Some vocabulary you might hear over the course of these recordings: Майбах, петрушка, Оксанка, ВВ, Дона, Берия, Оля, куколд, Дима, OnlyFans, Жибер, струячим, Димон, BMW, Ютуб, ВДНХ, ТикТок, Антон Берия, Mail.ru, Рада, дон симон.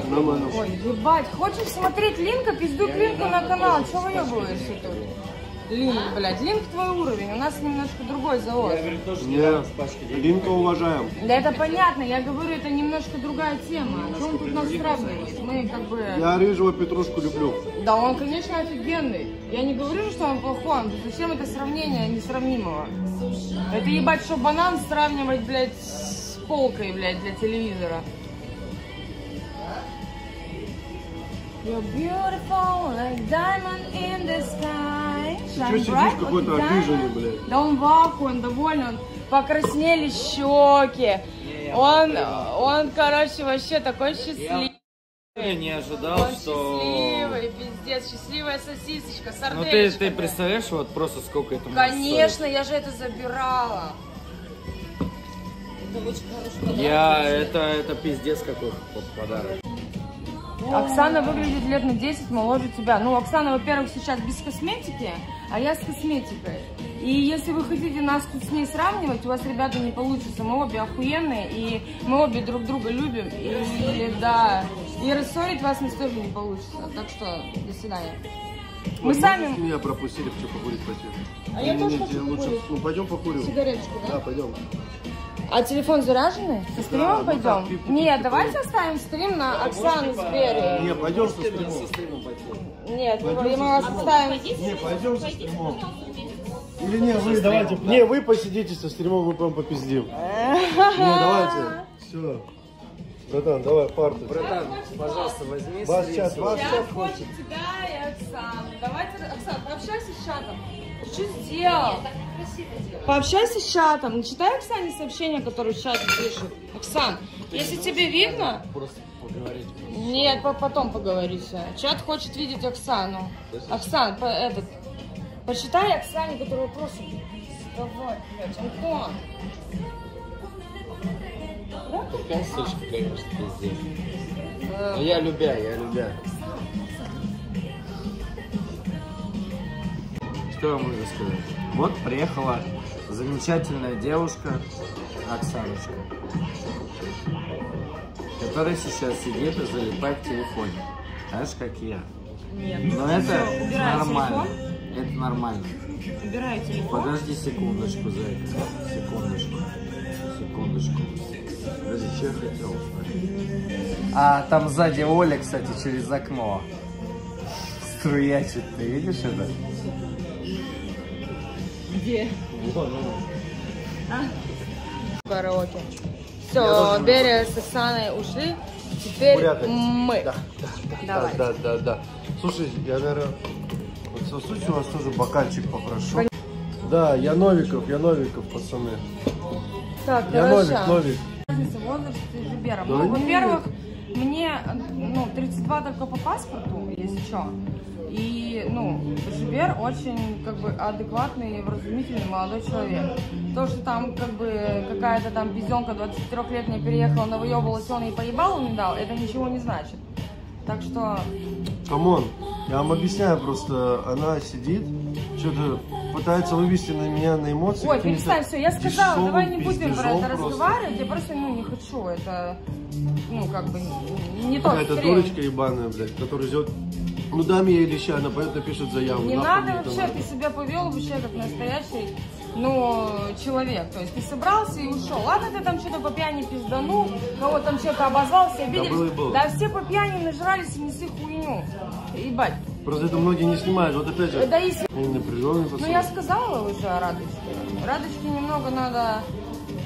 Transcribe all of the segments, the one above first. Нормально. Ой, ебать, хочешь смотреть Линка, пиздуй Линку на канал, чего выебываешься тут? Линк, блядь, Линк твой уровень, у нас немножко другой завод. Нет, Линка уважаем. Да это понятно, я говорю, это немножко другая тема. Что он тут нас сравнивает? Мы как бы... Я рыжего петрушку люблю. Да он, конечно, офигенный. Я не говорю, что он плохой, он совсем это сравнение несравнимого. Это ебать, что банан сравнивать, блядь, с полкой, блядь, для телевизора. You're beautiful like diamond in the sky. Что сидишь какой-то обиженный, блядь? Да он в ахуе, он довольный, он покраснели щеки. Он, короче, вообще такой счастливый. Я не ожидал, он что... счастливый, пиздец, счастливая сосисочка, сарделька. Ну ты представляешь, вот просто сколько это может стоить? Конечно, я же это забирала. Это очень хороший подарок. Это пиздец какой подарок. Оксана выглядит лет на 10 моложе тебя. Ну, Оксана, во-первых, сейчас без косметики, а я с косметикой. И если вы хотите нас тут с ней сравнивать, у вас, ребята, не получится. Мы обе охуенные, и мы обе друг друга любим. И, да, и рассорить вас нас тоже не получится. Так что, до свидания. Мы сами... Меня пропустили, хочу покурить пойти. А я тоже хочу покурить. Ну, пойдем покурим. Сигареточку, да? Да, пойдем. А телефон заряженный? Со стримом пойдем? Да, нет, давайте оставим стрим на Оксану с Берии. Нет, пойдем со стримом. Нет, пойдем мы вас оставим. Нет, пойдем со стримом. Или нет, вы давайте. Да. Не, вы посидите со стримом, мы потом попиздим. Не, давайте. Все. Братан, давай парту. Братан, пожалуйста, возьми. Ваш чат хочет тебя и Оксану. Давайте, Оксана, пообщайся с чатом. Что сделал? Пообщайся с чатом. Начитай Оксане сообщения, которые в чате пишут. Оксан, если тебе видно... Просто поговорить. Нет, потом поговорите. Чат хочет видеть Оксану. Оксан, почитай Оксане, которая просто... Давай, блядь, Антон. Да? Какая сучка, конечно, ты здесь. Но я любя. Что я вам могу сказать? Вот приехала замечательная девушка Оксаночка, которая сейчас сидит и залипает в телефоне. Знаешь, как я. Нет. Но это нормально. Телефон? Это нормально. Убирай телефон. Подожди секундочку, зайка. Секундочку. Подожди, что я хотел? А там сзади Оля, кстати, через окно струячит. Ты видишь это? Где? Караоке. Все, Берия с Оксаной ушли. Теперь Буряты. Мы. Да. Слушай, я, наверное, вот сосусь у вас тоже бокальчик попрошу. Понятно. Да, я Новиков, пацаны. Так, я хорошо. Новик. Разница в возрасте Жибера. Да, ну, во-первых, мне 32 только по паспорту, если что. И, Жибер очень, как бы, адекватный и вразумительный молодой человек. То, что там, как бы, какая-то там пизденка 23-летняя переехала, навыебалась, он ей поебал, он не дал, это ничего не значит. Так что... Камон, я вам объясняю просто, она сидит, что-то пытается вывести на меня на эмоции. Ой, перестань, все, я сказала, давай не будем про это разговаривать, я просто, не хочу, это, как бы, не то. Это дурочка ебаная, блядь, которая ждет... Ну дам ей леща, она поэтому пишет заяву. Не надо вообще, ты себя повел вообще как настоящий, человек. То есть ты собрался и ушел. Ладно, ты там что-то по пьяни пизданул, кого там что-то обозвался, обиделись. Да все по пьяни нажрались и несли хуйню. Ебать. Просто это многие не снимают, вот опять же. Да и напряженный пацан. Я сказала уже о Радочке. Радочке немного надо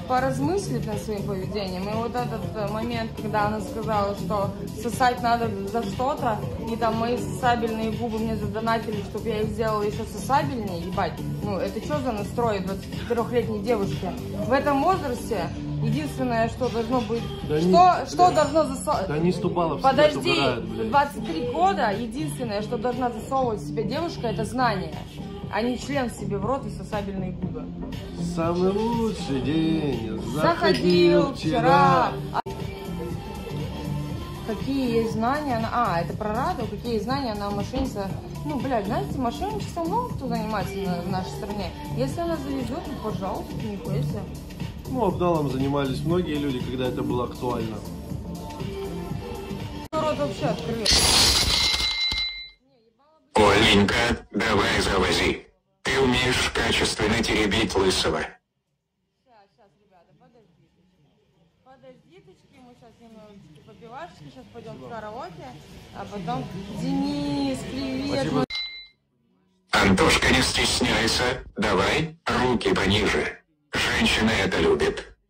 поразмыслить над своим поведением. И вот этот момент, когда она сказала, что сосать надо за что-то, и там мои сосабельные губы мне задонатили, чтобы я их сделала еще сосабельнее, ебать, это что за настрой 23-летней девушки? В этом возрасте единственное, что должно быть... Да Подожди, 23 года, единственное, что должна засовывать в себя девушка, это знание. А не член себе в рот и сосабельные губы. Самый лучший день заходил вчера. Какие есть знания она... это про Раду. Какие знания она о мошенничестве... блядь, знаете, мошенничеством много кто занимается в нашей стране. Если она завезет, пожалуйста, не бойся. Обдалом занимались многие люди, когда это было актуально. рот вообще открыл. Оленька, давай завози. Ты умеешь качественно теребить лысого. Сейчас, ребята, подождите. Подождиточки, мы сейчас немножечко попивашечки, сейчас пойдем в караоке, а потом... Денис, привет! Спасибо. Антошка, не стесняйся, давай руки пониже. Женщины это любят. Женщины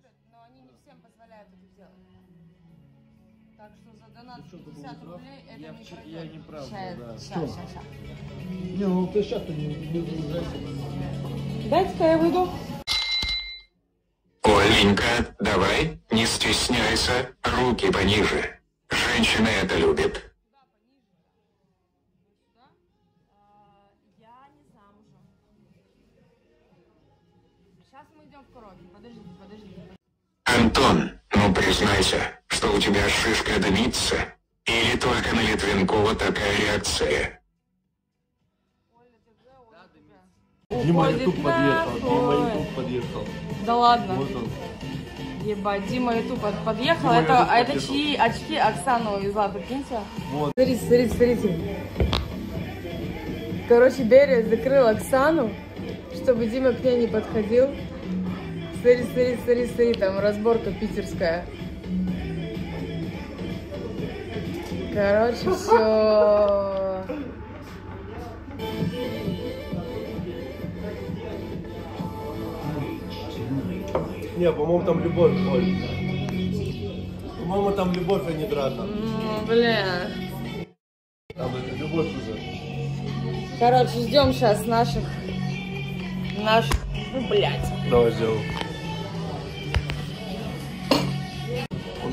это любят, но они не всем позволяют это делать. Так что за донат 50 рублей это не пройдет. Я не прав, да. Сейчас. Не, ну ты сейчас-то не выражайся. Дайте-ка я выйду. Оленька, давай, не стесняйся, руки пониже. Женщины это любят. Антон, ну признайся, что у тебя шишка дымится, или только на Литвинкова такая реакция? Дима, ютуб подъехал, Да ладно. Вот он. Ебать, Дима, ютуб подъехал, это чьи очки Оксана увезла, прикиньте? Вот. Смотрите. Короче, Берия закрыл Оксану, чтобы Дима к ней не подходил. Смотри, там разборка питерская. Короче, все. Не, по-моему, там любовь больше. По-моему, там любовь, а не драта. Бля. Там это любовь уже. Короче, ждем сейчас наших. Ну, блядь. Давай сделаем.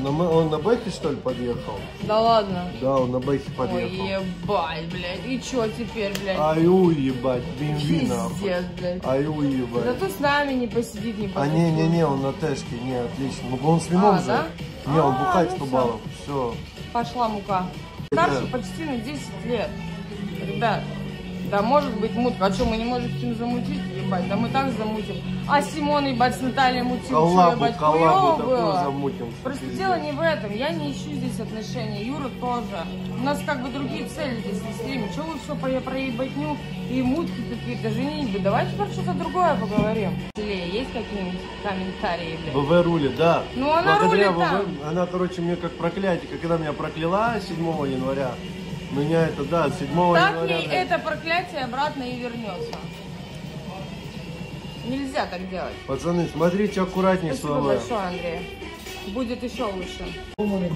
Он на бэке, что ли, подъехал? Да ладно. Да, он на бэке подъехал. Ой, ебать, блядь. И чё теперь, блядь? Ай, уебать, BMW нахуй. Блядь. Ай, уебать. Зато с нами не посидит, не подойдет. А, не, он на тэшке, не, отлично. Ну, он с вином же. Да? Не, он бухает 100 баллов, все. Пошла мука. Старше почти на 10 лет. Ребят, да может быть мутка. А что, мы не можем с ним замутить? Да мы так замутим. А Симон, ебать, с Натальей мутил. Коллабу такую замутим. Просто дело не в этом. Я не ищу здесь отношений. Юра тоже. У нас как бы другие цели здесь на стриме. Чего вы все про ебатню и мутки какие-то, женитьбы? Давайте про что-то другое поговорим. Есть какие-нибудь комментарии? ВВ рулит, да. Ну она рулит, да. Она, короче, мне как проклятие. Когда меня прокляла 7 января, меня это, да, 7 января. Так ей это проклятие обратно и вернется. Нельзя так делать. Пацаны, смотрите аккуратнее слова. Спасибо большое, Андрей. Будет еще лучше. Привет.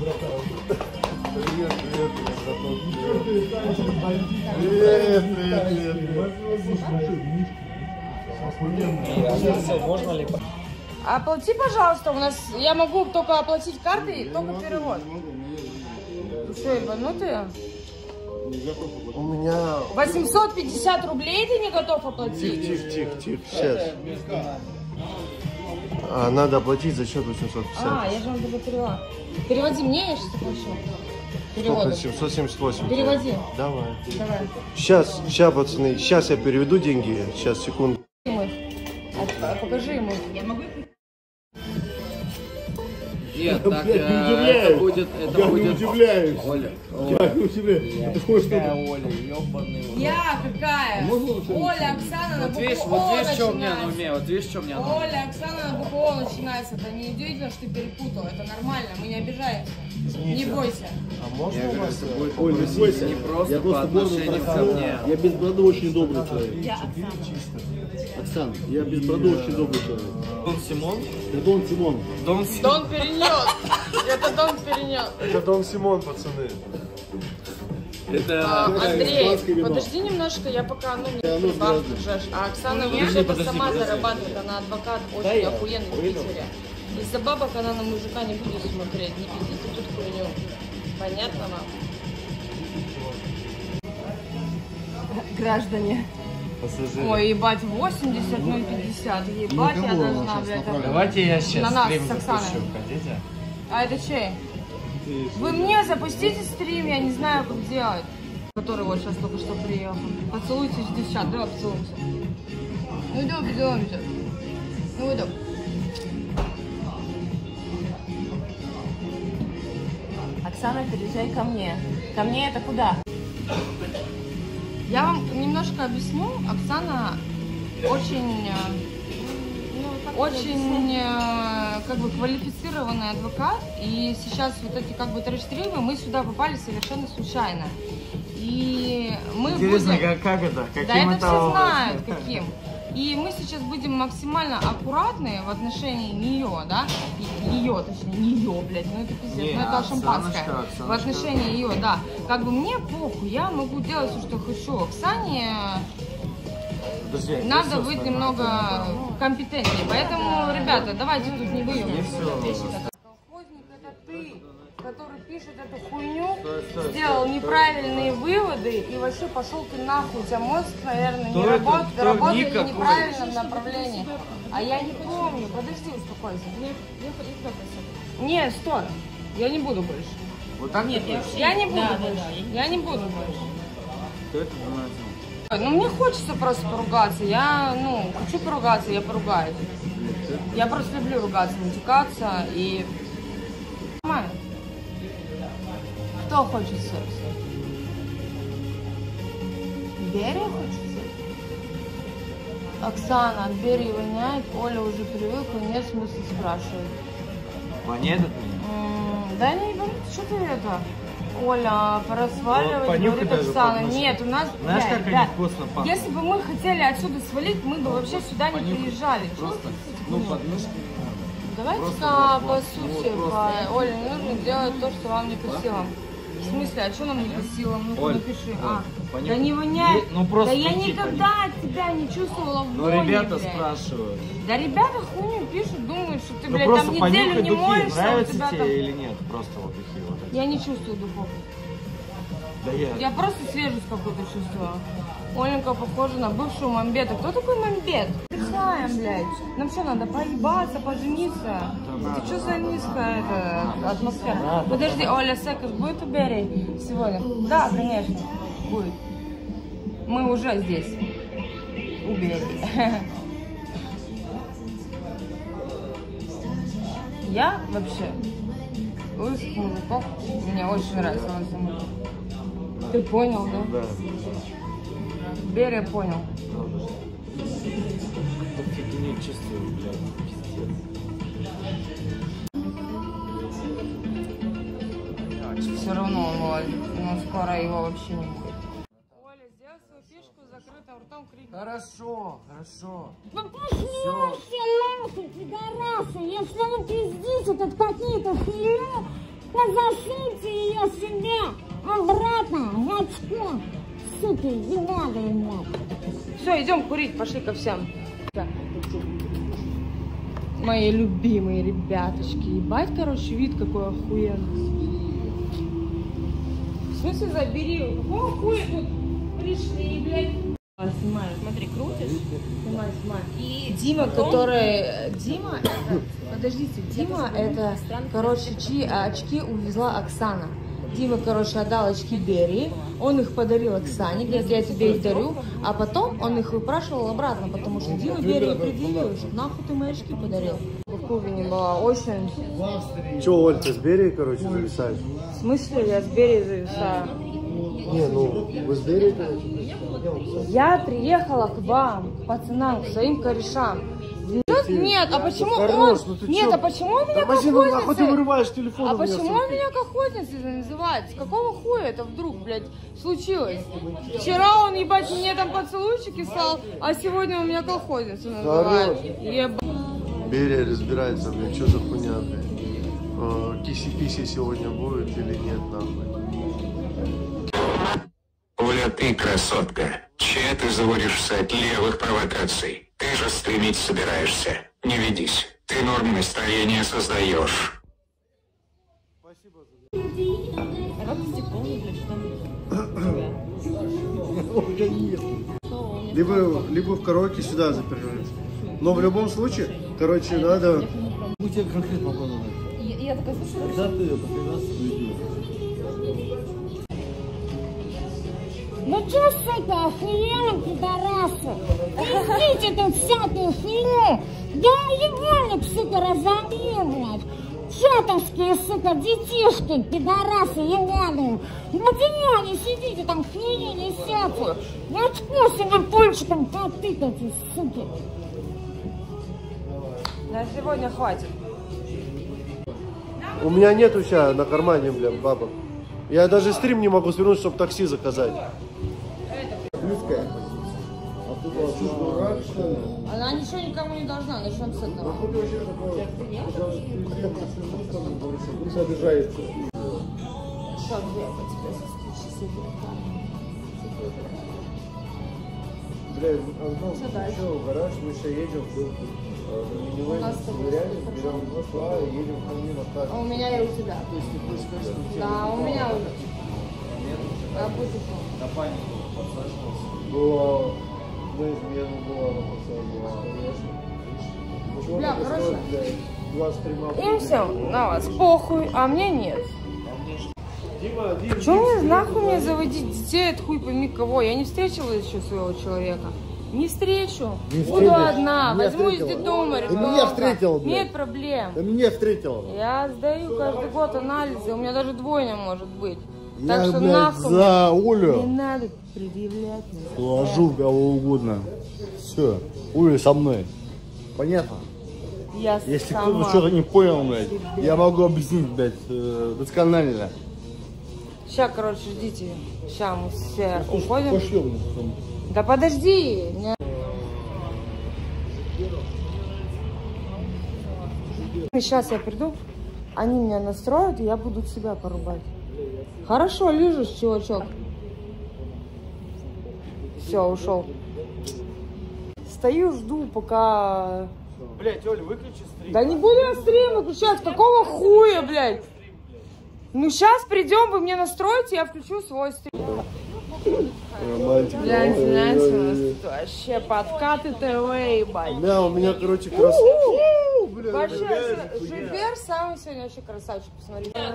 Оплати, пожалуйста, у нас... Я могу только оплатить картой, только перевод. Что, ебанутые? У меня... 850 рублей ты не готов оплатить? Тихо, сейчас. А надо оплатить за счет 850. А, я же вам заплатила. Переводи мне, я сейчас оплачу. Перевод. 778. Переводи. Давай. Сейчас, пацаны, сейчас я переведу деньги. Сейчас, секунду. Покажи ему. Я могу... Нет, так, это будет... Оля. Я не удивляюсь. Это хочешь какая Оля, ёбаный. Я какая? Оля, Оксана на букву О начинается. Вот видишь, что у меня на уме. Оля, Оксана на букву О начинается. Это не удивительно, что ты перепутал. Это нормально, мы не обижаемся. Не бойся. А можно у вас... Ой, не бойся. Не просто по отношению ко мне. Я без броды очень добрый человек. Я Оксана. Я без броды очень добрый человек. Дон Симон? Это Дон Симон. Дон Перенес. Это Дон Перенес. Это Дон Симон, пацаны. Это... Андрей, подожди немножко, я пока, ну, не бабку жешь. А Оксана вообще-то сама зарабатывает, она адвокат очень охуенный в Питере. Из-за бабок она на мужика не будет смотреть, не пиздите тут хуйню. Понятно вам? Граждане. Пассажиры. Ой, ебать, 80, 050, ебать, я должна, блядь. Давайте я сейчас стрим запущу, хотите? А это чей? Вы мне запустите стрим, я не знаю, как делать. Который вот сейчас только что приехал. Поцелуйтесь, девчат, давай поцелуемся. Ну идем. Ну идем. Оксана, переезжай ко мне. Ко мне это куда? Я вам немножко объясню. Оксана очень, очень как бы квалифицированный адвокат. И сейчас вот эти как бы трэш-стримы, мы сюда попали совершенно случайно. И мы Интересно, как это? Каким да, это все знают, каким. И мы сейчас будем максимально аккуратны в отношении нее, да, точнее, блядь, ну это пиздец, ну это шампанское, в отношении ее, да, как бы мне похуй, я могу делать все, что хочу, Оксане надо быть немного компетентнее, поэтому, ребята, давайте тут не будем. Колхозник это ты, который пишет эту хуйню, сделал неправильные выводы и вообще пошел ты нахуй. У тебя мозг, наверное, не работает, работает в неправильном направлении. А я не помню. Подожди, успокойся. Нет, стой. Я не буду больше. Вот так? Нет, я не буду больше. Я не буду больше. Кто это думает? Ну, мне хочется просто поругаться. Я, ну, хочу поругаться, я поругаюсь. Я просто люблю ругаться, натекаться и... Кто хочет секса? Берия хочет секса? Оксана, от Берии воняет, Оля уже привыкла, нет смысла спрашивать. Воняет от меня? Да не, что ты это? Оля, пора сваливать, вот, говорит Оксана. Нет, у нас... Знаешь, как они вкусно пахнут? Если бы мы хотели отсюда свалить, мы бы вообще сюда не приезжали. Просто, ну, подмышки. Давайте-ка по сути, Оля, не нужно делать то, что вам не по силам. В смысле, а что нам не по силам? Ну-ка напиши. Да не воняет. Да я никогда от тебя не чувствовала в боли. Ну ребята спрашивают. Да ребята хуйню пишут, думают, что ты, блядь, там неделю не моешься. Нравится тебе или нет? Просто вот духи вот эти. Я не чувствую духов. Да я просто свежесть какую-то чувствую. Оленька похожа на бывшую Мамбета. Кто такой Мамбет? Отдыхаем, блядь. Нам что надо? Поебаться, пожениться? Ты что за низкая атмосфера? Подожди, Оля, секс будет у Берии сегодня? Да, конечно, будет. Мы уже здесь, у Берии. Я вообще русских мужиков, мне очень нравится. Ты понял, да? Да. Берия понял. Все равно он скоро его вообще не будет. Оля, сделай свою фишку с закрытым ртом, крики. Хорошо, хорошо. Да пошли нахуй, пидорасы, если вы пиздите тут какие-то хуйни, позасуньте ее себе обратно в очко. Суки, не надо ему. Все, идем курить, пошли ко всем. Мои любимые ребяточки. Ебать, короче, вид какой охуенный. В смысле, забери. О, хуй тут пришли, блядь. Снимай, смотри, крутишь. Снимай, снимай. И Дима, который... Дима, это... Подождите, Дима, это... Короче, чьи очки увезла Оксана. Дима, короче, отдал очки Берии, он их подарил Оксане, говорит, я тебе их дарю, а потом он их выпрашивал обратно, потому что Дима Берии предъявил, что нахуй ты мои очки подарил. Какого не было, очень... Че, Оль, ты с Берией, короче, зависаешь? В смысле, я с Берией зависаю? Не, ну, вы с Берией, короче? Я приехала к вам, к пацанам, к своим корешам. Нет, а почему он? Нет, а почему он меня колхозницей? А почему он меня колхозницей называет? С какого хуя это вдруг, блядь, случилось? Вчера он, ебать, мне там поцелуйчики слал, а сегодня он меня колхозницей называет. Берия разбирается, блядь, что за хуйня, блядь. Киси-писи сегодня будет или нет, нахуй. Оля, ты красотка. Че ты заводишься от левых провокаций? Ты же стримить собираешься. Не ведись. Ты норм настроение создаешь. Спасибо за это. Либо в караоке сюда заперлись. Но в любом случае, короче, надо... Ну тебе конкретно понравилось. Я такая слушаю. Когда ты ее потерялась? Ну чё с этой охуенным, пидорасы? Пиздите тут всякую хуйню! Да ебальник, сука, разобью, блядь! чертовские, сука, детишки, пидорасы, ебаные. На диване сидите, там хрени несятся. Очко себе пальчиком потыкайте, суки. На сегодня хватит. У меня нету сейчас на кармане, блядь, бабок. Я даже стрим не могу свернуть, чтобы такси заказать. Она ничего никому не должна, начнем с этого. Блядь, Антон, еще в гараж, мы сейчас едем в реально берем два и едем ко мне на карте. А у меня и у тебя. То есть ты будешь сказать, что у тебя... Да, у меня уже. А будет он. На панику подсаживался. Было... На измену была, на подсаживалась. Бля, короче. 23 мая. Им всем на вас похуй, а мне нет. Чего мне нахуй мне заводить детей от хуй пойми кого? Я не встретила еще своего человека. Не встречу. Не буду одна. Меня возьму встретила. Из детдома ребенка. Меня встретила, блядь. Нет проблем. Меня встретила. Я сдаю каждый год анализы. У меня даже двойня может быть. Я, так что блядь, нахуй за Олю. Не надо предъявлять. Ложу кого угодно. Все. Оля со мной. Понятно? Я если кто-то что-то не понял, блядь, я могу объяснить, блядь, досконально. Сейчас, короче, ждите. Сейчас мы все уходим. Пошлем. Да подожди. Сейчас я приду, они меня настроят, и я буду себя порубать. Хорошо, лежишь, чувачок. Все, ушел. Стою, жду, пока... Блядь, Оль, выключи стрим. Да не будем стрим выключать, какого хуя, блядь? Ну сейчас придем, вы мне настроите, я включу свой стрим. Блядь, знаете, у нас тут вообще подкаты ТВ, ебать. Да, у меня, короче, красавчик. Вообще, Жибер самый сегодня вообще красавчик, посмотрите.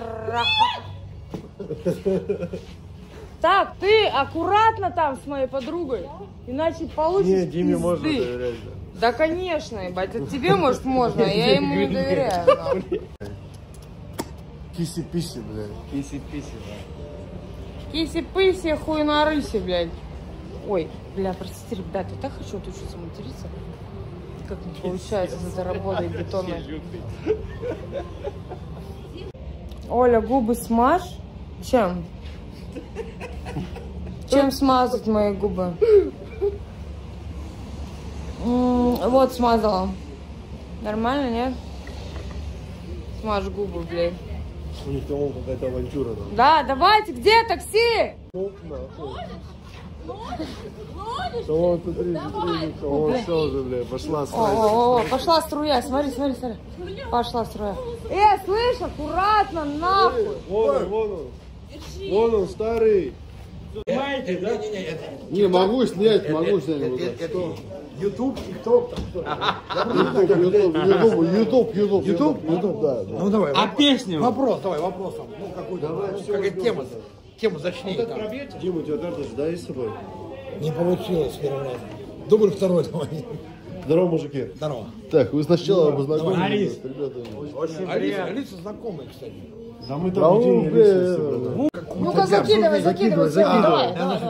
Так, ты аккуратно там с моей подругой, иначе получишь пизды. Нет, Диме можно доверять. Да, конечно, ебать, тебе, может, можно, я ему не доверяю. Киси-писи, блядь. Киси-писи, да. Киси-писи, хуй на рысе, блядь. Ой, бля, простите, ребята, я так хочу отучиться материться. Как не получается за работой бетонной. Оля, губы смажь. Чем? Чем смазать мои губы? Вот, смазала. Нормально, нет? Смажь губы, блядь. У них там какая-то авантюра. Да, давайте, где такси? Пошла струя. Пошла струя, смотри, смотри, смотри. Пошла струя. Слышь, аккуратно, нахуй. Вон он, старый. Снимаете, да? Не, могу снять. Ютуб, ТикТок. Ютуб, да. Ну давай. А песню? Вопрос, давай, вопросом. Ну какая тема? Тему зачни. Дима, у тебя карта же, да, есть с собой? Не получилось первый раз. Дубль второй, давай. Здорово, мужики. Здорово. Так, вы сначала обознакомились. Очень приятно. Алиса знакомая, кстати. Да мы там не видели. Ну-ка, закидывай. Давай.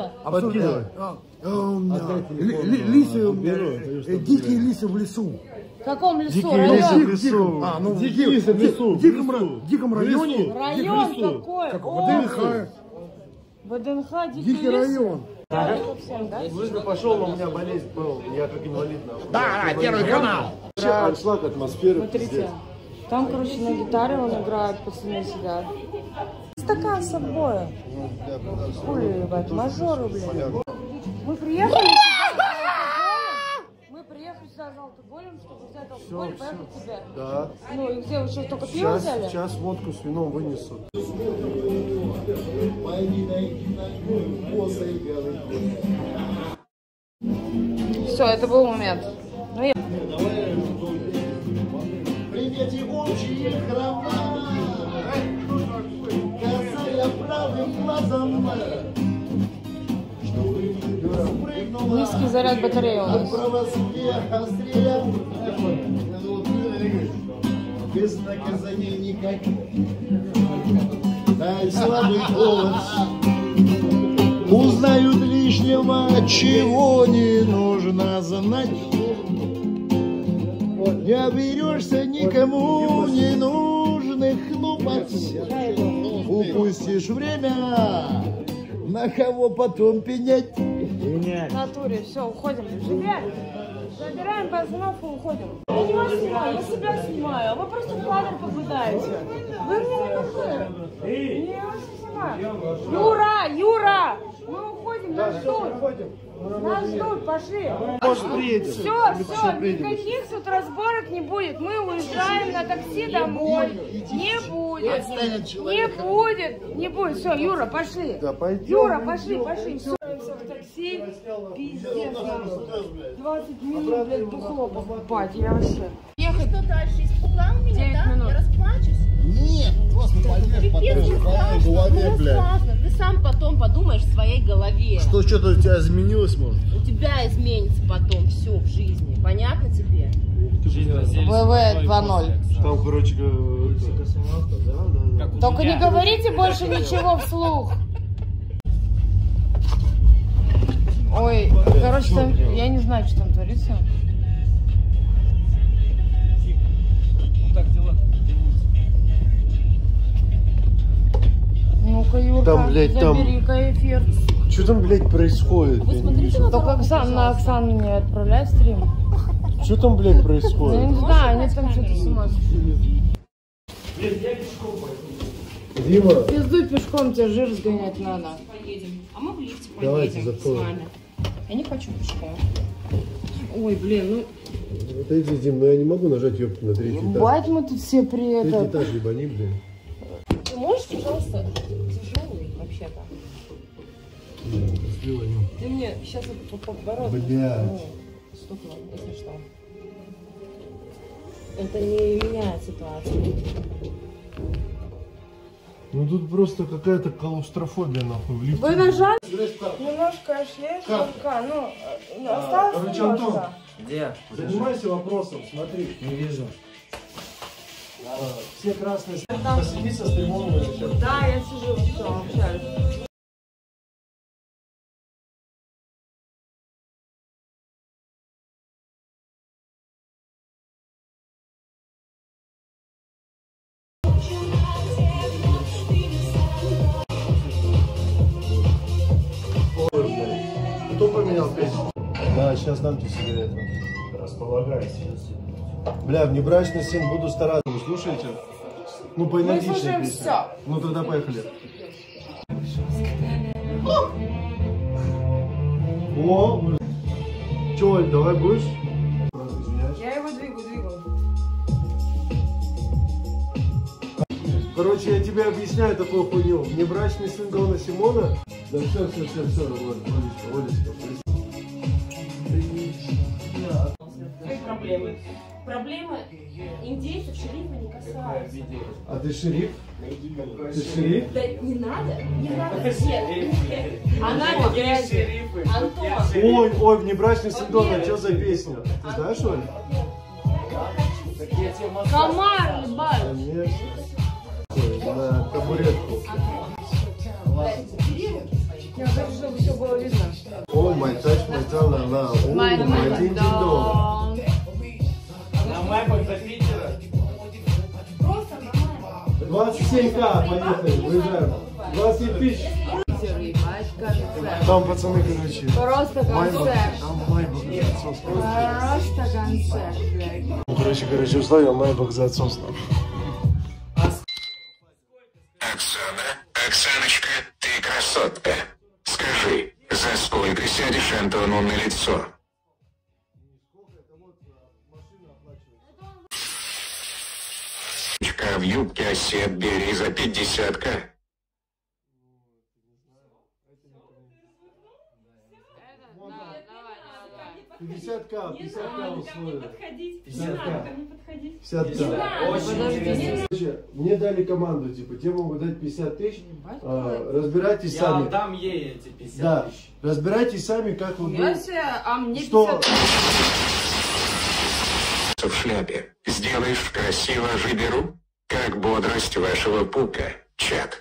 Лисы, дикие лисы в лесу. В каком лесу? Дикие лисы в лесу. В диком районе. Район какой? ВДНХ. ВДНХ, дикий район. Слышно, пошел, у меня болезнь был, я как инвалид. Да, первый канал. Отшлаг атмосферы. Смотрите, там, короче, на гитаре он играет, пацаны сидят. Стакан с собой. Хули, ебать, мажоры, блин. Мы приехали сюда за алкоголем, чтобы взять алкоголь и поехать к тебе. Да. Ну и где, вы что, только пиво взяли? Сейчас водку с вином вынесут. Все, это был момент. Ну, я... Низкий заряд батареи у нас. признака за ней никаких. Дай слабый голос, узнают лишнего, чего не нужно знать. Не оберешься никому ненужных хлопот, упустишь время, на кого потом пенять. В натуре, все, уходим. Жибер, забираем пацанов и уходим. Я его снимаю, я себя снимаю, а вы просто в кадр попадаете. Вы мне не нужны. Я его снимаю. Юра, Юра, мы уходим, нас ждут. Нас ждут, пошли. Все, все, никаких тут разборок не будет. Мы уезжаем на такси домой. Не будет, не будет, не будет. Все, Юра, пошли. Юра, пошли, пошли. Такси, пиздец, 20 минут, блядь, бухло покупать, я вообще. Ехать. Что дальше, испугал меня, да? Минут. Я расплачусь? Нет, просто поймешь, потом в голове, блядь. Ты сам потом подумаешь в своей голове. Что-то у тебя изменилось, может? У тебя изменится потом все в жизни, понятно тебе? ВВ 2.0. Там, короче, да? Только не говорите больше ничего вслух. Ой, короче, там, я не знаю, что там творится. Вот так дела делаются. Ну-ка, Юрка, там, блядь, забери-ка эфир. Что там, блядь, происходит? Вы смотрите на только Оксан, на Оксан не отправляй стрим. Что там, блядь, происходит? Я не знаю, они там что-то с ума сошли. Дима. Пиздуй пешком, тебе жир сгонять надо. Поедем. А мы в лифте поедем с вами. Я не хочу пешком. Ой, блин, ну... Отойди, Дим, но я не могу нажать ёпку на третий этаж. Ебать, мы тут все при этом... Третий этаж ебани, блин. Ты можешь, пожалуйста, тяжелый вообще-то? Да, слила, не. Ты мне сейчас это подбородок... Блядь. Стукнул, если что. Это не меняет ситуацию. Ну тут просто какая-то клаустрофобия, нахуй, в лифте. Вы нажали? Немножко аж есть, только, ну, осталось короче, немножко. Антон, где? Занимайся вопросом, смотри. Не вижу. Все красные... Посиди со стримом. Да, я сижу, все, общаюсь. Да, сейчас дам тебе сигарету. Располагайся. Бля, внебрачный сын, буду стараться. Вы слушаете? Ну, поэнергичнее песня. Ну, тогда поехали. О! Чё, Оль, давай будешь? Я его двигал. Короче, я тебе объясняю такую хуйню. Внебрачный сын Дона Симона. Да все, Олечка. Проблемы. Проблемы индейцев шерифа не касаются. А ты шериф? Ты шериф? Да не надо, не надо. Нет. Она грязная. Антон. Ой, внебрачный синдром, а что за песня? Ты знаешь, Оль? Комар, ебать. Конечно. На табуретку. Я хочу, чтобы все было видно. О, май тач, май тала, на. О, май тинь-динь-дон. На Майбах до Питера. Просто на Майбах. 27к, поехали, выезжаем. 27 тысяч. Там пацаны, короче. Просто концерт. Там Майбах за отцовство. Просто концерт, блядь. Короче, условия Майбах за отцовство. Оксана, Оксаночка, ты красотка. Скажи, за сколько сядешь Антону на лицо? В юбке осет Берии за 50к. Мне дали команду, типа, тебе могут дать 50 тысяч. Разбирайтесь сами. Я дам ей эти 50 тысяч. Разбирайтесь сами, как вы будете. А мне 50 тысяч. просто в шляпе, сделаешь красиво Жиберу? Как бодрость вашего пука, чат.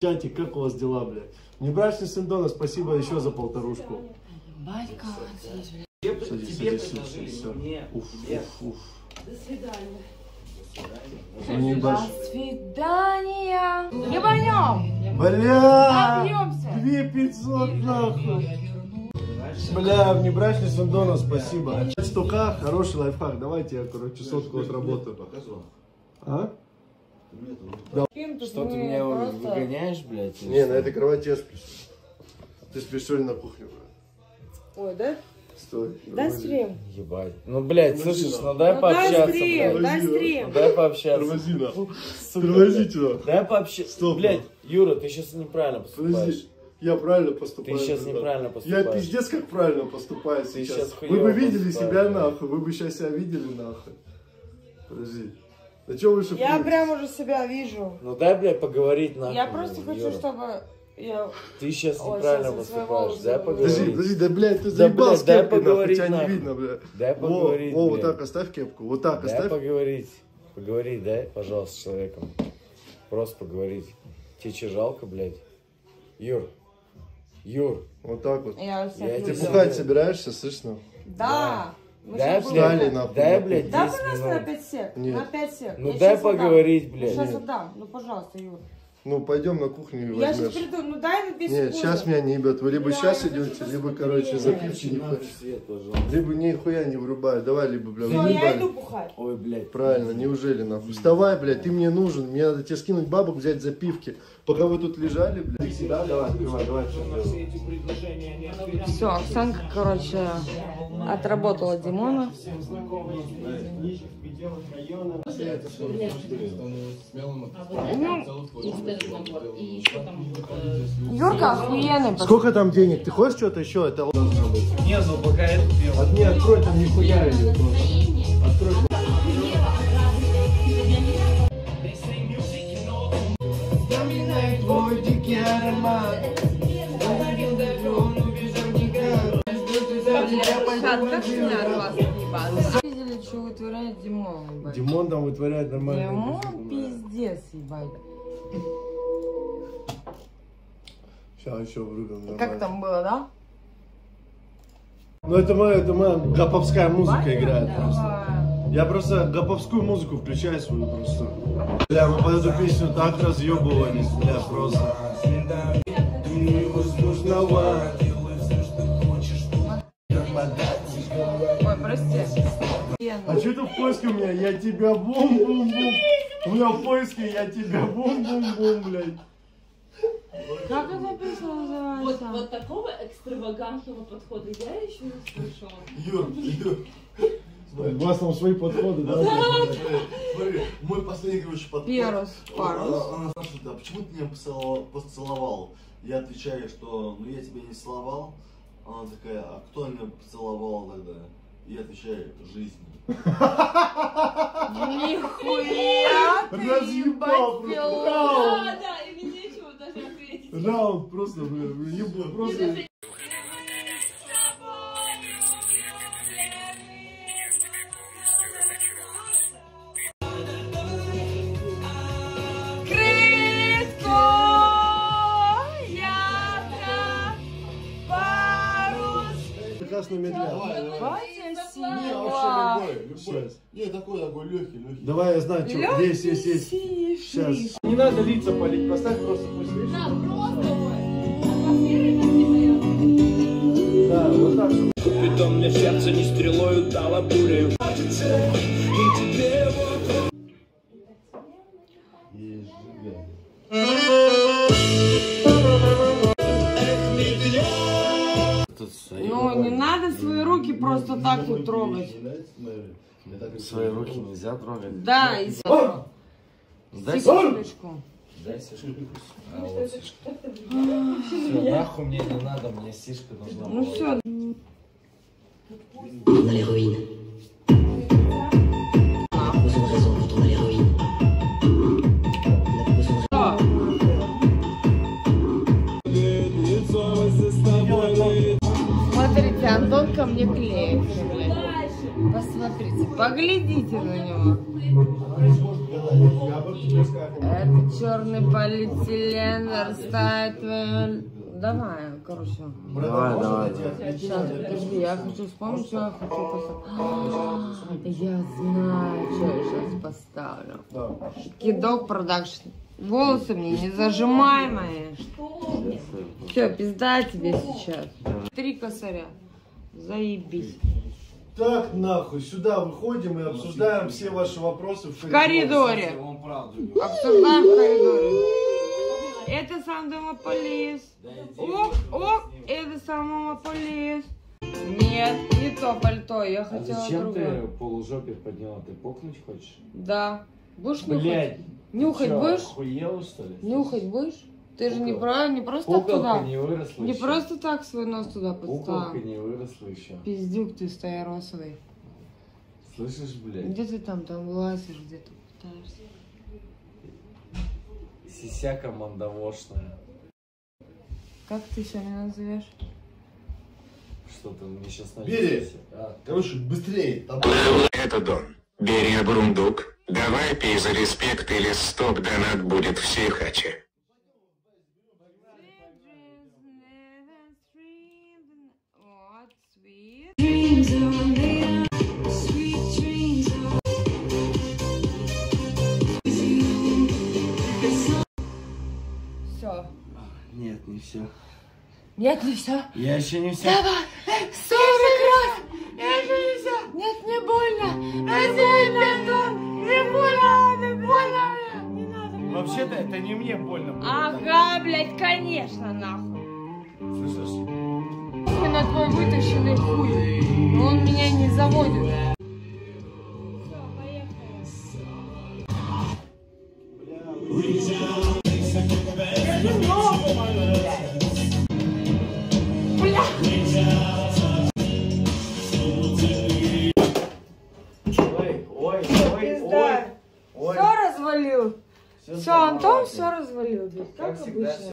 Чатик, как у вас дела, блядь? Небрачный сын Дона, спасибо еще за полторушку. Батька, Уф. До свидания. До свидания. Ебанем. Бля. 2500 нахуй. Бля, внебрачный сын Дона, спасибо. 100к, хороший лайфхак. Давайте я, короче, 100к отработаю. А? Что ты меня выгоняешь, блядь? Не, на этой кровати я сплю. Ты спишь сегодня на кухне, бля. Ой, да? Стой. Дай стрим. Ебать. Ну, блядь, слышишь, ну дай пообщаться, блядь. Дай стрим. Дай пообщаться. Тормози, нахуй. Тормози тебя. Дай пообщаться. Блядь, Юра, ты сейчас неправильно поступаешь. Я правильно поступаю. Ты сейчас неправильно поступаешь. Я пиздец как правильно поступаю сейчас. Вы бы видели себя нахуй, вы бы сейчас себя видели нахуй. Подожди. Да чё вы шепнулись? Я прям уже себя вижу. Ну дай, блядь, поговорить нахуй. Я просто хочу, чтобы... Ты сейчас неправильно поступаешь, дай поговорить. Подожди, да, блядь, ты заебал с кепкой нахуй, тебя не видно, блядь. Дай поговорить, блядь. О, вот так оставь кепку, вот так оставь. Дай поговорить. Поговори, дай, пожалуйста, с человеком. Просто поговорить. Тебе че жалко, блядь? Юр. Юр, вот так вот. Ты бухать собираешься, слышно? Да. Дай, блядь, дай, пожалуйста, на 5 сек. Ну дай поговорить, блядь. Сейчас отдам, ну пожалуйста, Юр. Ну пойдем на кухню и возьмешь. Я сейчас приду, ну дай на 5 секунд. Нет, сейчас меня не ебят, вы либо сейчас идете, либо, короче, запивчи не хочешь. Либо нихуя не врубай, давай, либо, блядь, врубай. Все, я иду бухать. Ой, блядь. Правильно, неужели, нахуй. Вставай, блядь, ты мне нужен, мне надо тебе скинуть бабок, взять запивки. Пока вы тут лежали, блядь, да, давай, открывай, давай. Все, Оксанка, короче, отработала Димона. Юрка охуенный. Сколько там денег? Ты хочешь что-то еще? Это должно быть. Не, ну пока это дело. Одни открой, там нихуя ее просто. Открой. Видели, что вытворяет Димон? Димон там вытворяет нормально. Димон пиздец, ебать. Сейчас еще врубим. Как там было, да? Ну это моя гаповская музыка играет просто. Я просто гаповскую музыку включаю свою просто. Бля, мы под эту песню так разъебывались, бля, просто. Ой, прости. А что это в поиске у меня? Я тебя бум-бум-бум. У меня в поиске я тебя бум-бум-бум, блядь. Как эта песня называется? Вот такого экстравагантного подхода я еще не слышала. Юр. У вас там свои подходы, да? Смотри, мой последний, короче, подход. Перус, она спрашивает, а почему ты меня поцеловал? Я отвечаю, что ну я тебя не целовал. Она такая, а кто меня поцеловал тогда? Я отвечаю, жизнь. Нихуя ты, ебать, пилот. Да, и мне нечего даже ответить. Раунд просто, блин, ебать, просто... Нет, такой легкий. Давай, я знаю, что есть. Сейчас. Не надо лица палить, поставь просто пусть лишь. Да, просто. Да, вот так. Питом мне сердце не стрелой удало пулей. Ну, не надо свои руки просто так вот трогать. Свои руки нельзя трогать. Да, и дай сушечку. Дай сушечку. А, вот сушка. Все, нахуй мне не надо, мне сишка нужна. Ну все. сегодня клеит. Посмотрите, поглядите на него. Это черный полиэтилен растает. Давай, короче. Давай. Сейчас, подожди, я хочу вспомнить, что я хочу поставить. Я знаю, что я сейчас поставлю. Кидок продакшн. Волосы мне не зажимай мои. Все, пизда тебе сейчас. 3 косаря. Заебись. Так нахуй, сюда выходим и обсуждаем все ваши вопросы в коридоре. Обсуждаем в коридоре. Это сам домополис. Это сам домополис. Нет, не то пальто, я хотела другое. Зачем ты полужопик подняла? Ты покнуть хочешь? Да. Будешь нюхать? Нюхать будешь? Охуела, что ли? Нюхать будешь? Ты же не просто так туда. Не просто так свой нос туда поставил. Пуколка не выросла еще. Пиздюк ты стаиросовый. Слышишь, блядь? Где ты там лазишь, где-то пытаешься. Сисяка мандавошная. Как ты себя меня назовешь? Что ты мне сейчас надеешься? Короче, быстрее. Это Дон. Берия Бурундук. Давай пей за респект или стоп, донат будет все хачи. Все. Нет, не все. Нет, не все. Я еще не все. Давай. 40 раз. Я еще не все. Нет, не больно. Не больно. Не надо. Вообще-то это не мне больно. Ага, блядь, конечно, нахуй. Слышишь? На твой вытащенный хуй. Но он меня не заводит. Все, поехали. Ой. Все развалил. Все, Антон все развалил. Как обычно.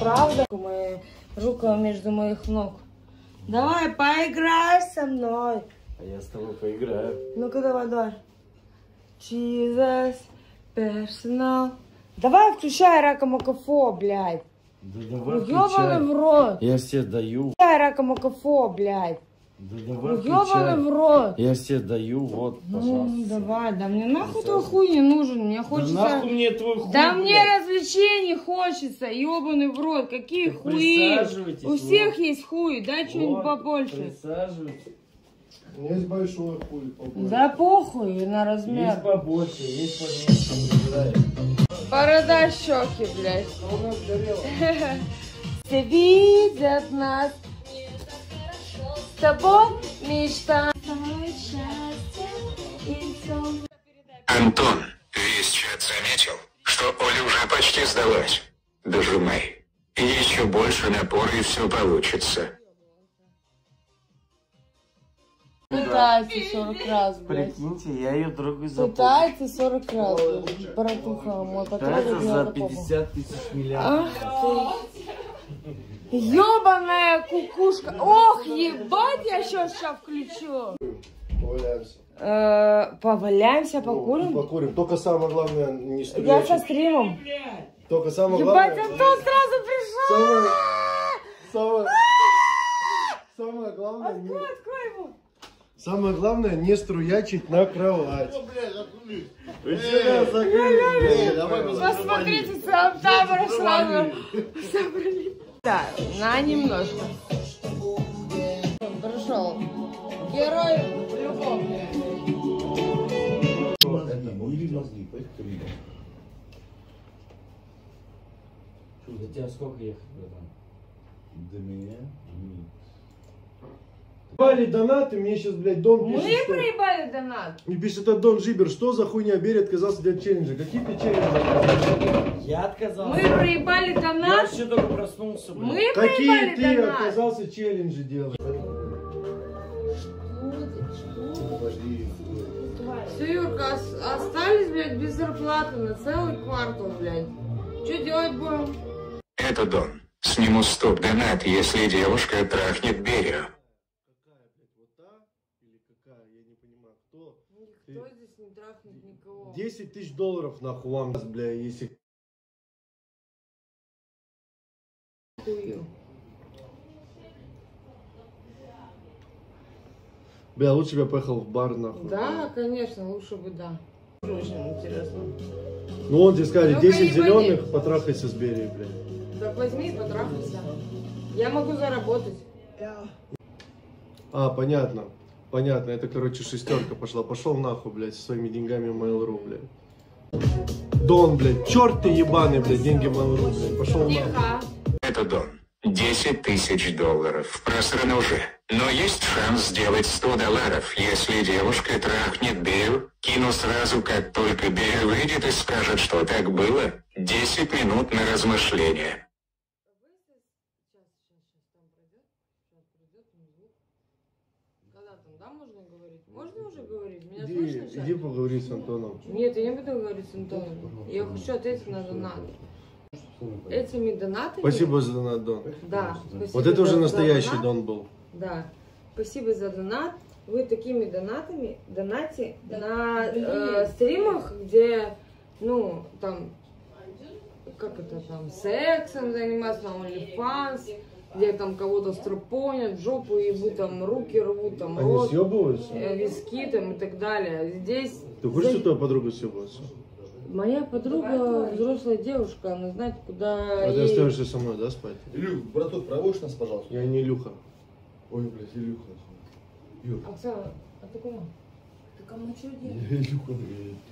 Правда, моя рука между моих ног. Давай, поиграй со мной. А я с тобой поиграю. Ну-ка, давай. Jesus personal. Давай, включай ракомокофо, блядь. Да давай, включай. В рот. Я все даю. Включай ракомокофо, блядь. Да давай, включай. В рот. Я все даю, вот, пожалуйста. Ну, давай, да мне нахуй твой хуй не нужен, мне хочется... Да нахуй мне твой хуй, да мне развлечений хочется, ебаный в рот, какие так хуи. У всех вот есть хуй, дай вот что-нибудь побольше. Присаживайтесь. У меня есть большой хуй, побольше. Да похуй на размер. Есть побольше, есть поменьше. Борода, щеки, блядь. Что у нас горело? Все видят нас. С тобой мечта. Антон, весь чат заметил, что Оля уже почти сдалась. Дожимай. Еще больше напора, и все получится. Пытается 40 раз, блядь. Прикиньте, я ее другу запомнил. Пытается 40 раз, блядь. Братуха, мой патриот. За 50 тысяч миллиардов. Ах ты. Ёбаная кукушка. Ох, ебать, я сейчас включу. Поваляемся. Поваляемся, покурим? Покурим, только самое главное не стреляйте. Я со стримом. Только самое главное... Ебать, Антон сразу пришел! Самое главное... Открой его! Самое главное не струячить на кровать. Посмотрите, сам там Руслан. Собрали. Да, на немножко. Пришел. Герой любовник. За тебя сколько ехать, братан? До меня? Приебали донаты, мне сейчас, блядь, Дон пишет. Мы что... приебали донат. Мне пишет этот Дон Жибер, что за хуйня, Берия отказался для челленджа. Какие ты челленджи? Я отказался. Мы приебали донат. Я все только проснулся, блядь. Мы какие ты донат? Отказался челленджи делать? Все, Юрка, остались, блядь, без зарплаты на целый квартал, блядь. Что делать будем? Это Дон. Сниму стоп-донат, если девушка трахнет Берию. Какая, блядь, вот та? Или какая? Я не понимаю, кто? Никто здесь не трахнет никого. 10 тысяч долларов нахуй вам, бля, если... Бля, лучше бы я поехал в бар, нахуй. Да, конечно, лучше бы, да. Очень интересно. Ну, он тебе сказали, 10 зеленых, потрахайся с Берией, бля. Так возьми и потрахайся. Я могу заработать. А, понятно. Понятно, это, короче, шестерка пошла. Пошел нахуй, блядь, со своими деньгами в Mail.ru, блядь. Дон, блядь, черт ты ебаный, блядь, деньги в Mail.ru, блядь. Пошел нахуй. Это Дон. 10 тысяч долларов. Просрано уже. Но есть шанс сделать 100 долларов, если девушка трахнет Берию. Кину сразу, как только Берия выйдет и скажет, что так было. 10 минут на размышление. Можно уже говорить? Меня слышно сейчас? Иди поговори с Антоном. Нет, я не буду говорить с Антоном. Я хочу ответить на донат. Этими донатами... Спасибо за донат, Дон. Да. Вот это уже настоящий Дон был. Да. Спасибо за донат. Вы такими донатами донатите на стримах, где, ну, там, как это там, сексом заниматься, там, OnlyFans, где там кого-то стропонят, жопу ебут, там, руки рвут, там, рот, виски, там, и так далее. Здесь... Ты хочешь, что твоя подруга съебывается? Моя подруга взрослая девушка, она знает, куда... А ты остаешься со мной, да, спать? Илюх, браток, проводишь нас, пожалуйста? Я не Илюха. Ой, блядь, Илюха. Юр. Оксана, а ты кому? Ты кому что делаешь? Я Илюха, блядь.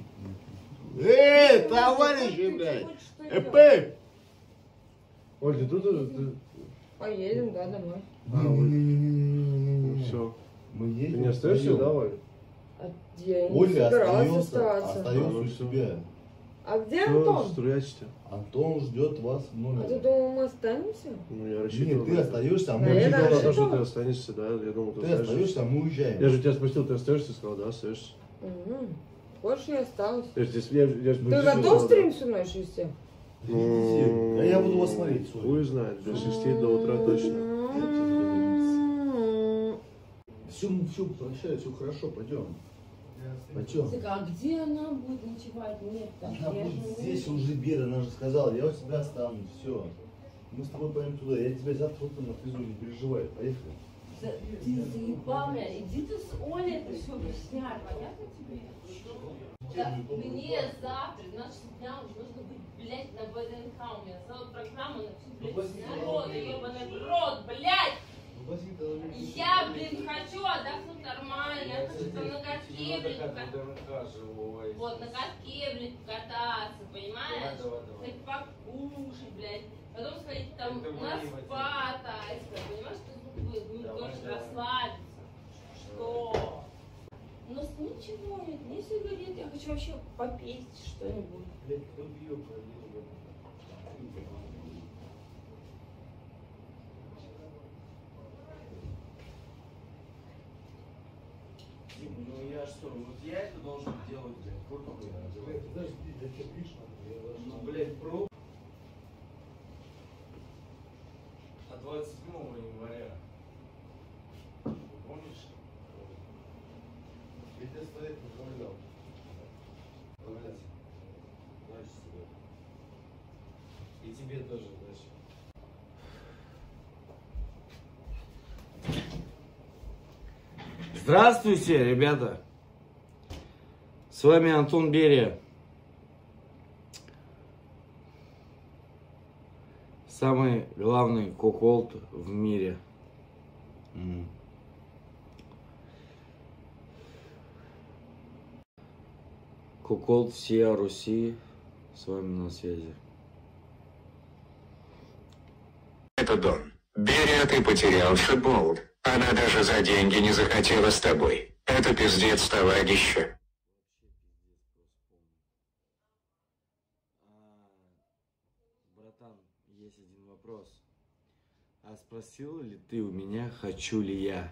Эй, товарищи, блядь! Эпэй! Оль, ты тут уже? Поедем, да, домой. Ну все. Мы едем. Ты не остаешься, да, Оль? Я не собиралась оставаться. Остаешься у себя. А где Антон? Антон ждет вас в номере. А ты думал, мы останемся? Ну, я рассчитывал. Нет, ты остаешься, а мы уезжаем. Я думал, что ты останешься, да, я думал, ты остаешься, а мы уезжаем. Я же тебя спросил, ты остаешься, сказал, да, остаешься. Хочешь, я осталась. Ты готов стрим всю ночь вести? Ну, а я буду вас смотреть. Хуй знает, до 6 до утра точно. Все, прощай, все хорошо, пойдем. А где она будет ночевать? Нет, там. Она будет здесь, уже Жибера, она же сказала, я у тебя останусь, все. Мы с тобой поедем туда, я тебя завтра утром отвезу, не переживай, поехали. Ты заебал меня, иди ты с Олей это все объясняй, понятно тебе? Да, мне завтра, 12 дня уже нужно быть, блядь, на ВДНХ, у меня целая программа на всю, блядь, народ, ебаный рот, блядь! Я, блин, хочу отдохнуть нормально, я хочу там на катке, блин, вот, на катке, блин, кататься, понимаешь? Хоть покушать, блядь, потом сходить там на спа, тайское, понимаешь, ты должен расслабиться, что? У нас ничего нет, ни сигарет, я хочу вообще попить что-нибудь. Блядь, кто бьет, ну я что, вот я это должен делать, блядь, пробку я надеваю. Подожди, да ты пишешь, ну, блядь, пробку. А 27 января, помнишь? Ведь я стоять не помнил. Блядь, дальше тебе. И тебе тоже дальше. Здравствуйте, ребята! С вами Антон Берия. Самый главный куколд в мире. Куколд всея Руси с вами на связи. Это Дон. Берия, ты потерял футбол. Она даже за деньги не захотела с тобой. Это пиздец, товарища. Братан, есть один вопрос. А спросила ли ты у меня, хочу ли я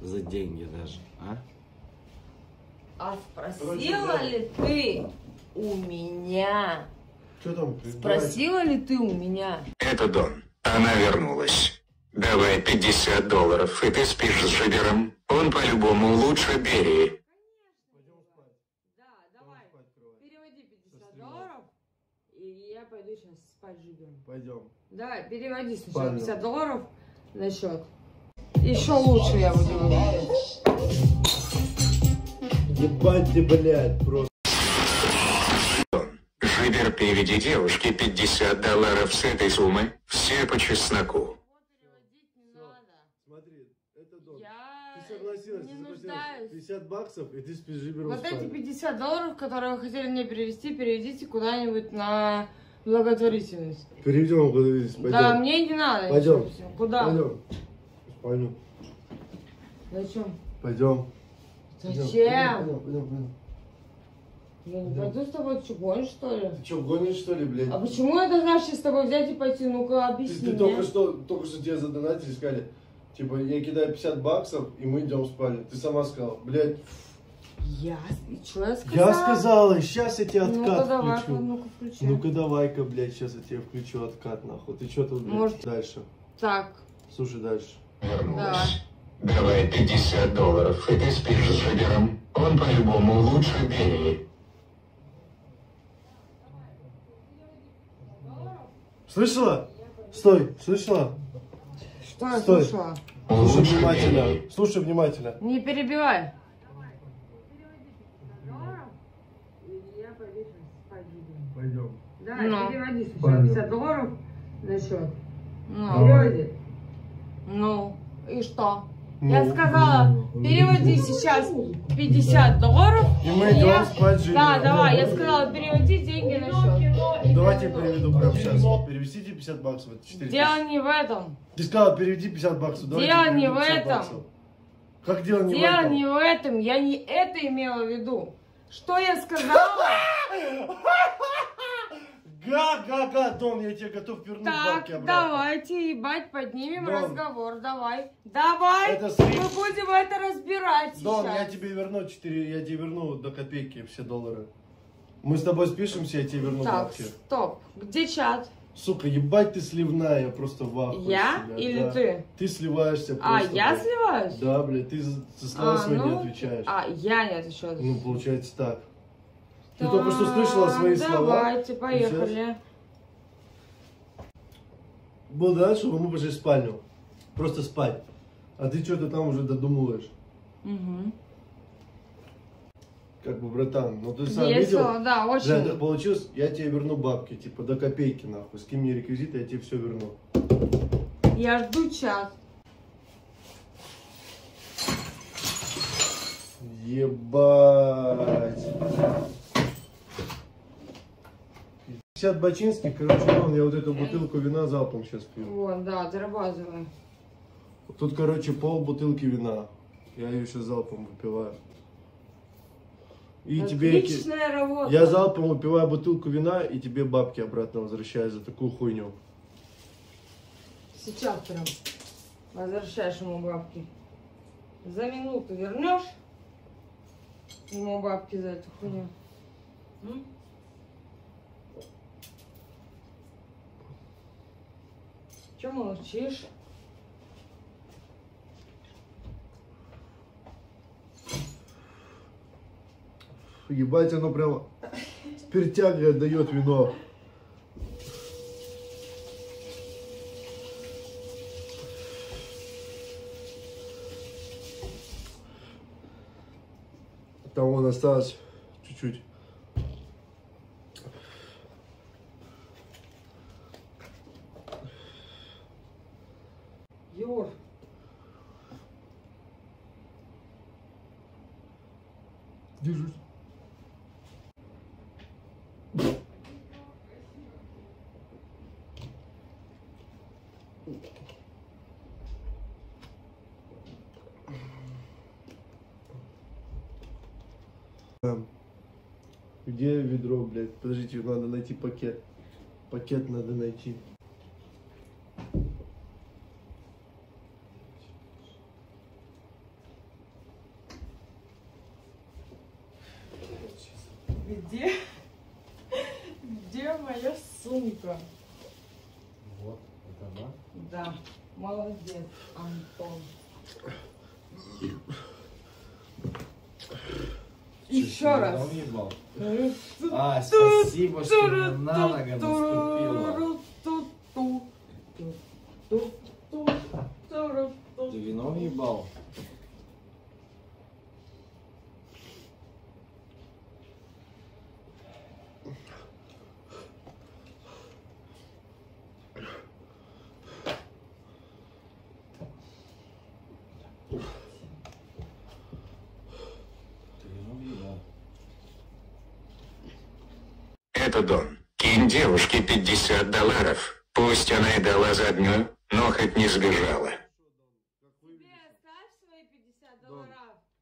за деньги даже, а? А спросила ли ты у меня? Что там? Спросила ли ты у меня? Это Дон. Она вернулась. Давай $50, и ты спишь с Жибером. Он по-любому лучше Берии. Пойдем спать. Да, давай. Переводи $50, и я пойду сейчас спать с Жибером. Пойдем. Давай, переводи сначала $50 на счет. Еще лучше я буду говорить. Ебать ты, блядь, просто. Жибер, переведи девушке $50 с этой суммы. Все по чесноку. Смотри, это дом. Я ты согласилась, ты $50 и ты спишь Жиберу. Вот эти $50, которые вы хотели мне перевести, переведите куда-нибудь на благотворительность. Переведем благотворительность, пойдем. Да, мне не надо. Пойдем. Куда? Пойдем. Пойдем. Зачем? Пойдем. Зачем? Пойдем. Я не пойду с тобой, ты что, гонишь, что ли? Ты что, гонишь, что ли, блядь? А почему я должна сейчас с тобой взять и пойти? Ну-ка, объясни мне. Ты только что тебе задонатили, сказали, типа, я кидаю $50, и мы идем спали. Ты сама сказала, блядь. Я? Что я сказала? Я сказала, сейчас я тебе откат включу. Ну-ка, давай-ка, ну-ка, давай-ка, блядь, сейчас я тебе включу откат, нахуй. Ты что тут, блядь, дальше? Так. Слушай, дальше. Вернулась. Да. Давай $50, и ты спишь с Жибером. Он по-любому лучше Берии. Слышала? Стой, слышала? Что я слышала? Слушай внимательно, слушай внимательно. Не перебивай. Пойдем. Да, переводи $50 на счет. Переводи. Ну, и что? Я сказала, переводи сейчас $50. И мы идем спать с Жибером. Да, давай, я сказала, переводи деньги на счет. Давайте я переведу прямо сейчас. Переведите $50. Дело не в этом. Ты сказала, переведи $50. Дело не в этом. Как дело не в этом? Дело не в этом. Я не это имела в виду. Что я сказала? Га-га-га, Дон, я тебе готов вернуть бабки обратно. Так, давайте, ебать, поднимем разговор, давай. Давай, мы будем это разбирать сейчас. Дон, я тебе верну до копейки все $. Мы с тобой спишемся, я тебе верну бабки. Так, стоп, где чат? Сука, ебать ты сливная, я просто в ахуе. Я или ты? Ты сливаешься просто. А, я сливаюсь? Да, блядь, ты за слова свои не отвечаешь. А, я не отвечаю. Ну, получается так. Ты только что слышала свои слова. Давайте, поехали. Было дальше, мы пошли в спальню. Просто спать. А ты что-то там уже додумываешь. Угу. Как бы, братан, ну ты сам видел, да, очень. Да, так получилось, я тебе верну бабки, типа до копейки, нахуй. Скинь мне реквизиты, я тебе все верну. Я жду час. Ебать. $50 бочинских, короче, вон, я вот эту бутылку вина залпом сейчас пью. Вон, да, зарабатываю. Тут, короче, пол-бутылки вина. Я ее сейчас залпом выпиваю. И тебе... Отличная работа. Я залпом выпиваю бутылку вина, и тебе бабки обратно возвращаю за такую хуйню. Сейчас прям возвращаешь ему бабки. За минуту вернешь ему бабки за эту хуйню. Чё молчишь? Ебать, оно прямо спиртягой дает вино. Там вон осталось чуть-чуть. Егор. Держусь. Где ведро, блядь? Подождите, надо найти пакет. Пакет надо найти. Где моя сумка? Вот, это она. Да, молодец, Антон. Еще раз. А, спасибо, что на ногу наступила. Ты вино въебал? Это Дон. Кинь девушке $50. Пусть она и дала за дню, но хоть не сбежала. Тебе оставь свои $50.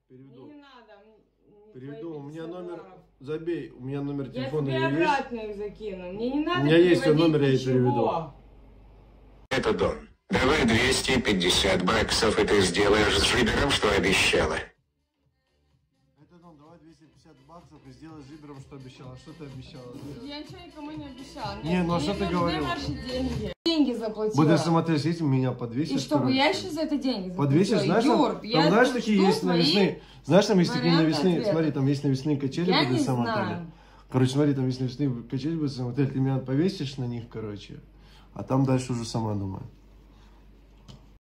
Переведу. Не надо. Переведу. У меня номер. Забей. У меня номер телефона есть. Я тебе обратно их закину. Мне не надо. У меня есть свой номер, я ей переведу. Это Дон. Давай $250, и ты сделаешь с Жибером, что обещала. $250 и сделай с Жибером, что обещала. Что ты обещала? Я ничего никому не обещала. Не, ну а что ты говорила? Мне нужны ваши деньги. Деньги заплатила. Буду смотреть, если меня подвесишь. И чтобы я еще за это деньги заплатила. Подвесишь, знаешь, там знаешь, такие есть навесные. Знаешь, там есть такие навесные. Смотри, там есть навесные качели в этом отеле. Короче, смотри, там есть навесные качели в этом отеле. Ты меня подвесишь на них, короче. А там дальше уже сама думаю.